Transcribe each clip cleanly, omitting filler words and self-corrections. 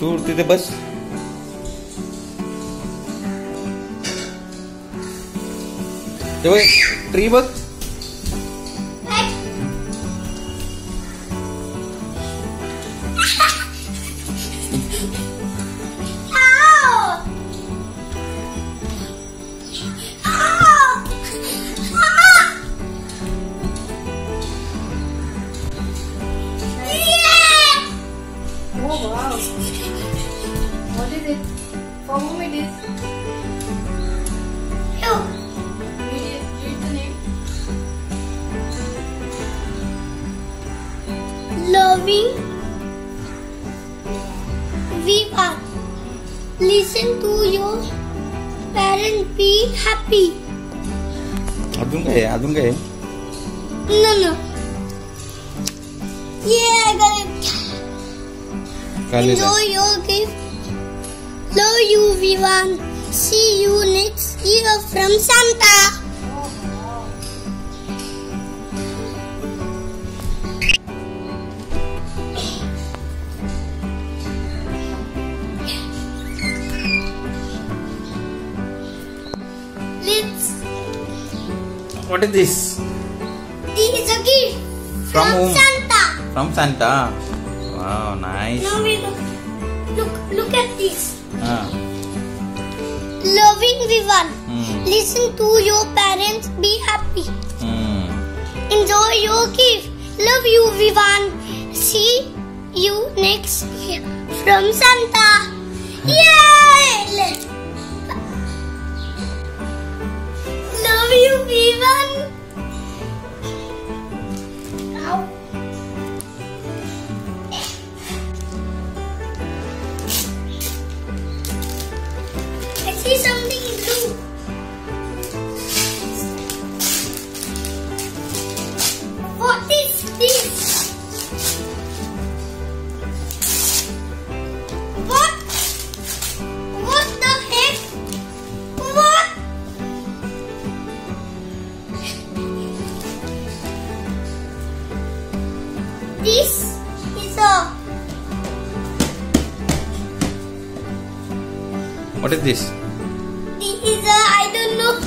Tuh tidak bas. Coba terima. Loving Vivan, listen to your parents, be happy. Adun gaya. No. Yeah, correct. Enjoy your gift. Love you, Vivan. See you next year from Santa. What is this? This is a gift from Santa. From Santa. Wow, nice. Now we look at this. Loving Vivan, listen to your parents. Be happy. Enjoy your gift. Love you, Vivan. See you next year from Santa. Yay! Love you, Vivan. See something blue. What is this? What? What the heck? What? This is a. What is this? I don't know.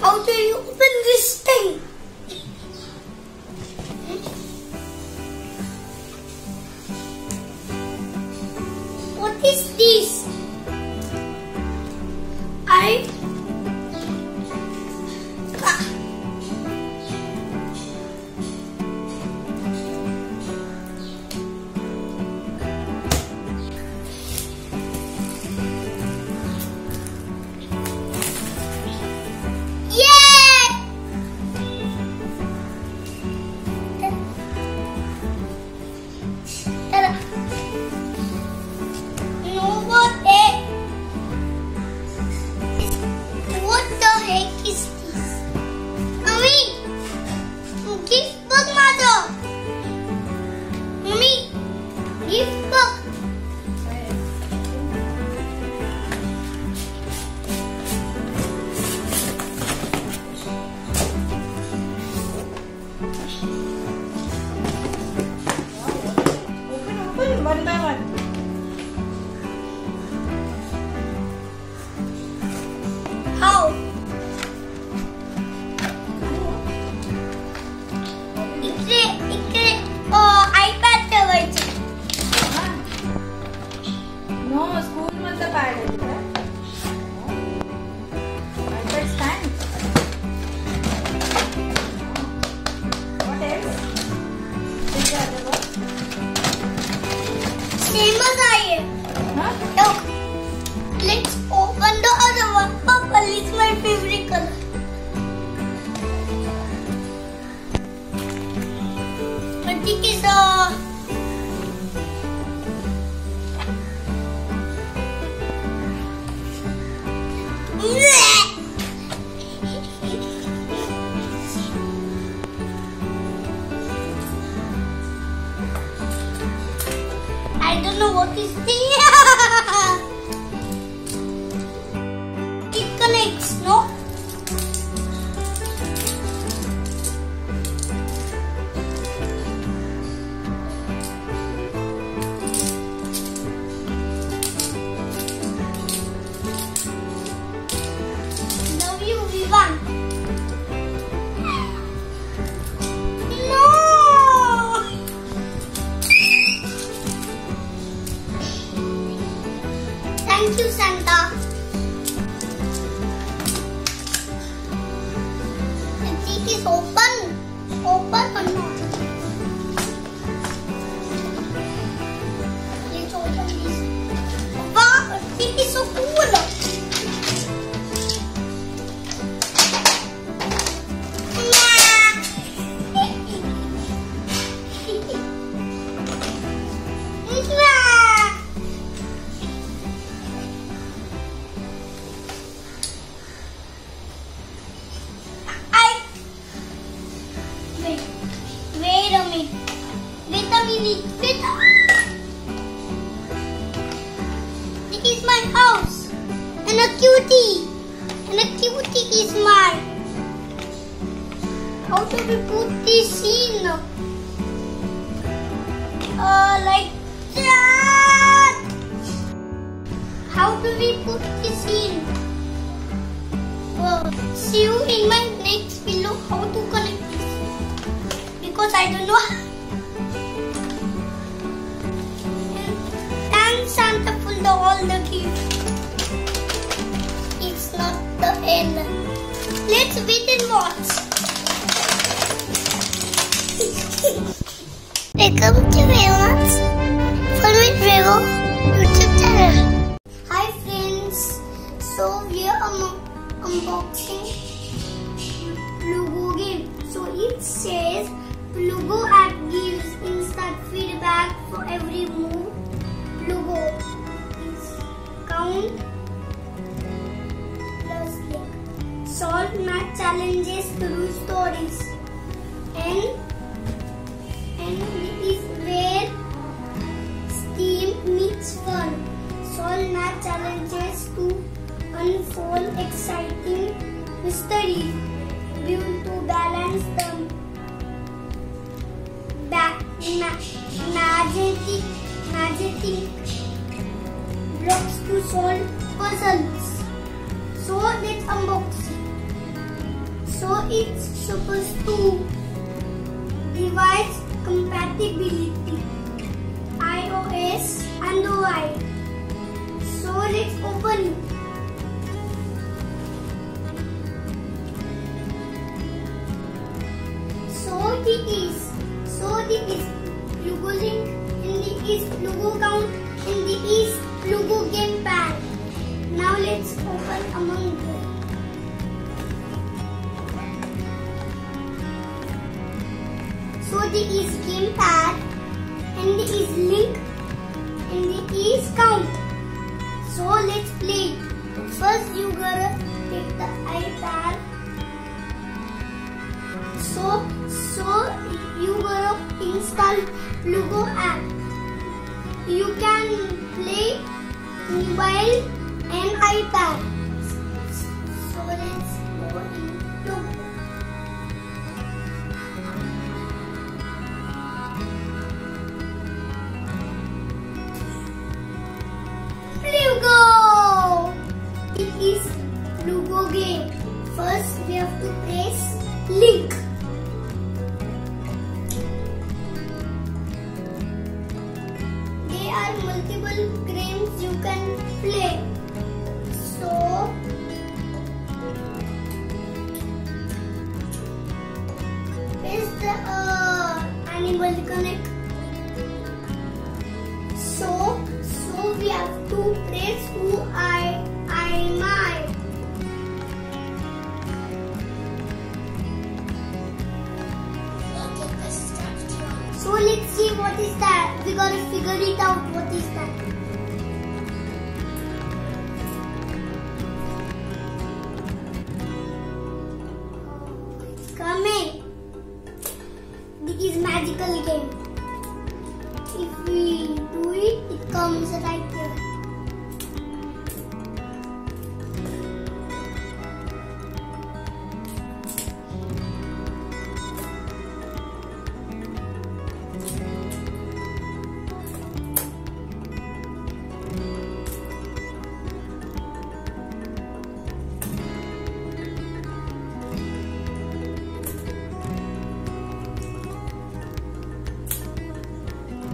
How do you open this thing? What is this? don't know what is this. It connects, no? Love you, Vivan. Thank you, Santa. The cheek is open. Open or not? Let's open this. Wow, the cheek is so cool. Wait a minute. It is my house. And a cutie. And a cutie is mine. How do we put this in? Like that. How do we put this in? See you in my next video how to connect this. Because I don't know. Santa pulled all the gifts. It's not the end. Let's wait and watch. Welcome to Verox. Follow with Vevo YouTube channel. Hi friends. So we are unboxing Plugo gift. So it says Plugo app gives instant feedback for every move. Plugo Link+Count solve math challenges through stories, and is where STEAM meets fun. Solve math challenges to unfold exciting mystery, build to balance them magic blocks to solve puzzles. So let's unbox it. So it's supposed to device compatibility, iOS and Android. So let's open it. So this is Plugo Link+Count. Is Plugo count in the East Plugo game pad. Now let's open among them. So the East game pad and the East link and the East count. So let's play. First you gotta take the iPad. So you gotta install Plugo app. You can play mobile and iPad. So let's go into Plugo. It is Plugo game. First we have to press link. Multiple games you can play. So is the animal connect. So we have to press who I my. So let's see what is that. We gotta figure it out. What is that? It's coming. This is magical game. If we do it. it comes right here.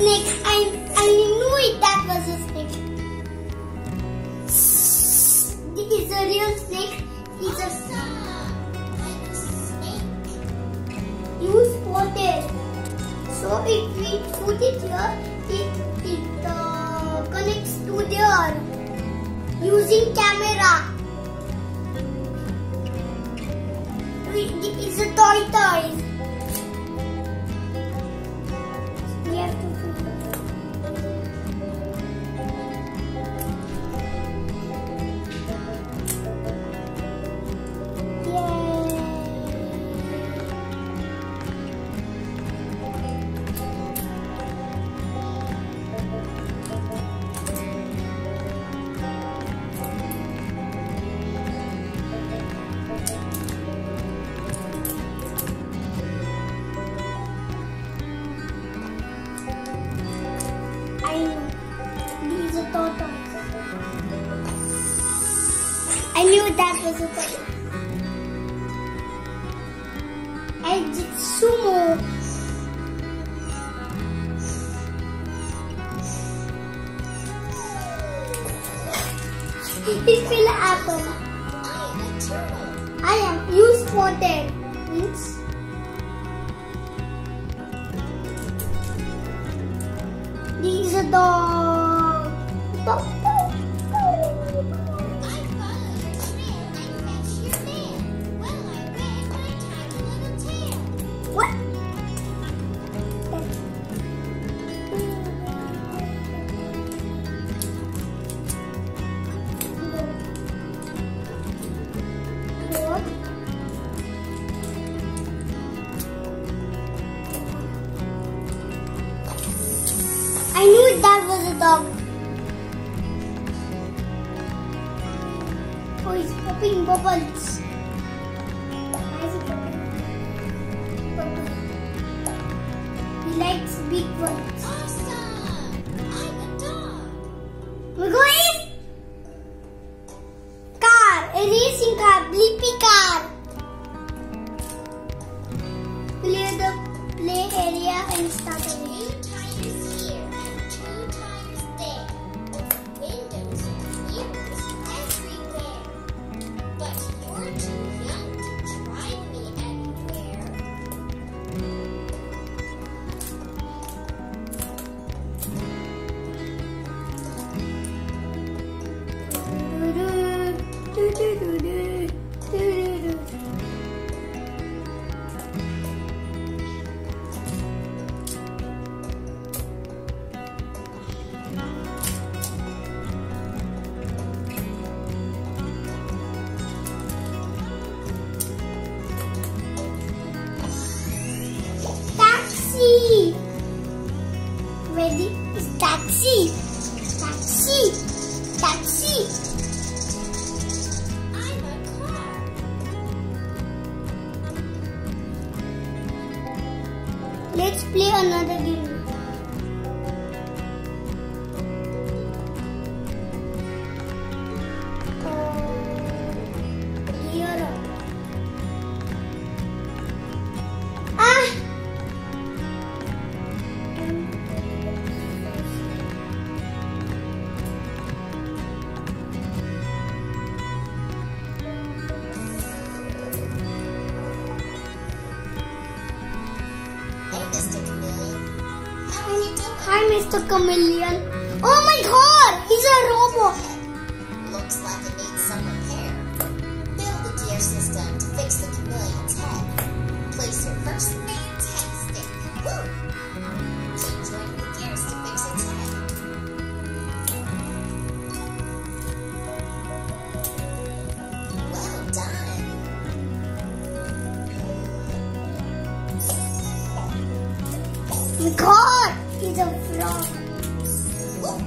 Next, I knew it, that was a snake. This is a real snake. It's a snake. You spotted. So if we put it here, it connects to there using camera. It's a tortoise. We have to. I knew that was a thing. I did sumo. It's still an apple. I am. You spotted. Means. These are the dog. I knew that was a dog. Oh, it's popping bubbles. Why is it popping bubbles? He likes big ones. Awesome! I'm a dog. We're going. Car. A racing car. Bleepy car. Clear the play area and start away. Ready? It's taxi. Taxi. Taxi. I'm a car. Let's play another game. Hi, Mr. Chameleon. Oh my god! He's a robot! Looks like it needs some repair. Build the gear system to fix the chameleon's head. Place your first man's head stick. Woo! Keep joining the gears to fix its head. Well done! Oh my god! He's a frog. Look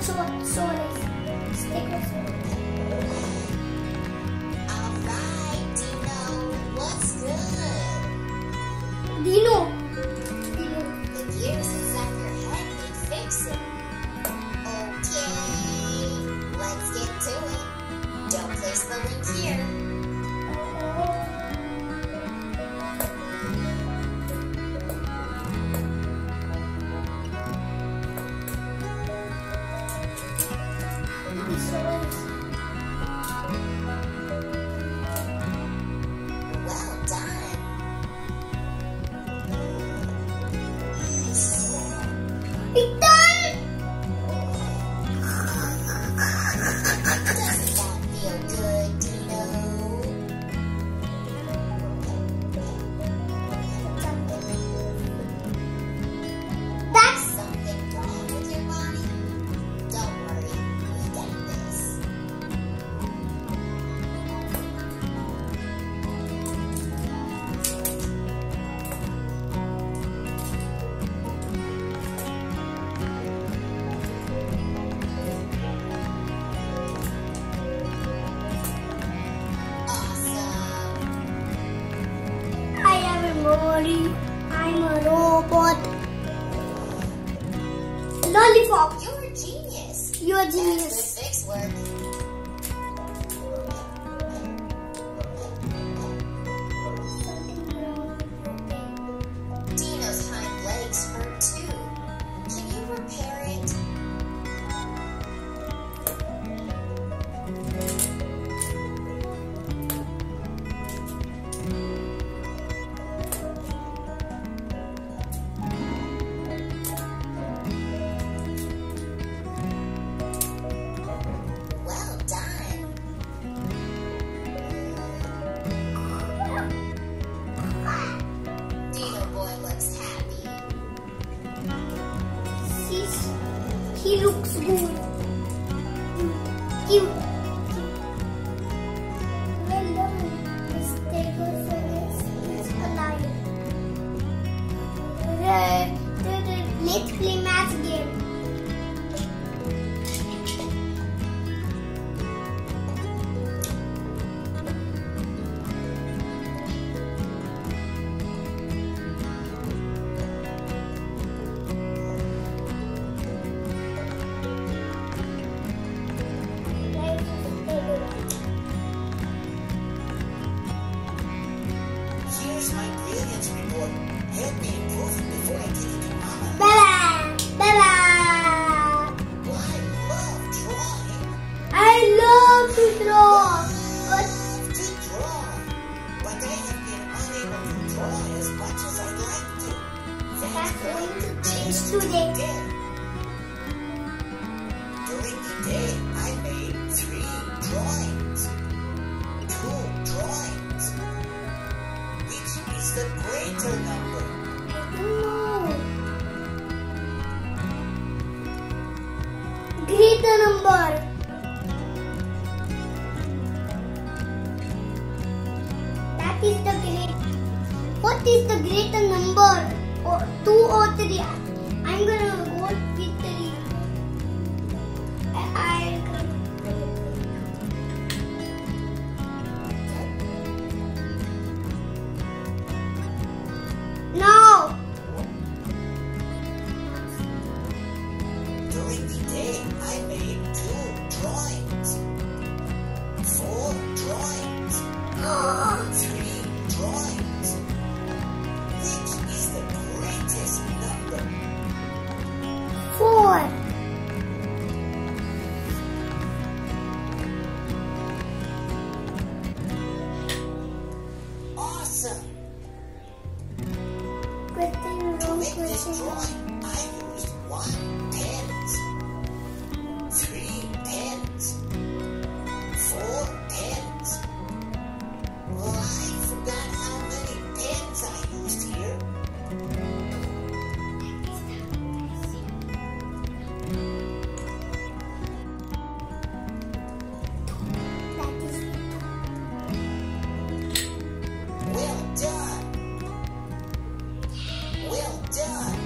swords. Stick with swords. Alright, Dino, what's good? Dino. The gears is on your head, you fix it. Okay, let's get to it. Don't place the link here. I'm a robot. Lollipop. You're a genius. You're a genius. That's the sixth word. He looks good. Cute. Well done. This table service is alive. Let's play math game. Here's my brilliance report. Help me improve before I give it to Mama. Bye-bye. Well, I love drawing. I love to draw. But I have been unable to draw as much as I'd like to. That's going to change today. During the day, I made 3 drawings. 2 drawings. Which is the greater number? I don't know. Greater number. That is the great. What is the greater number? Or 2 or 3? I'm gonna go with 3. Well done.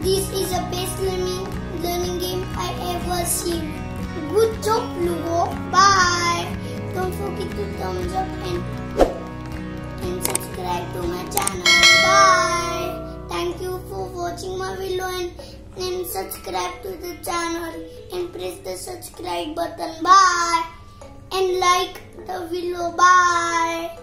This is the best learning game I ever seen. Good job, Plugo. Bye. Don't forget to thumbs up and subscribe to my channel. Bye. Thank you for watching my video and subscribe to the channel and press the subscribe button. Bye. And like the video. Bye.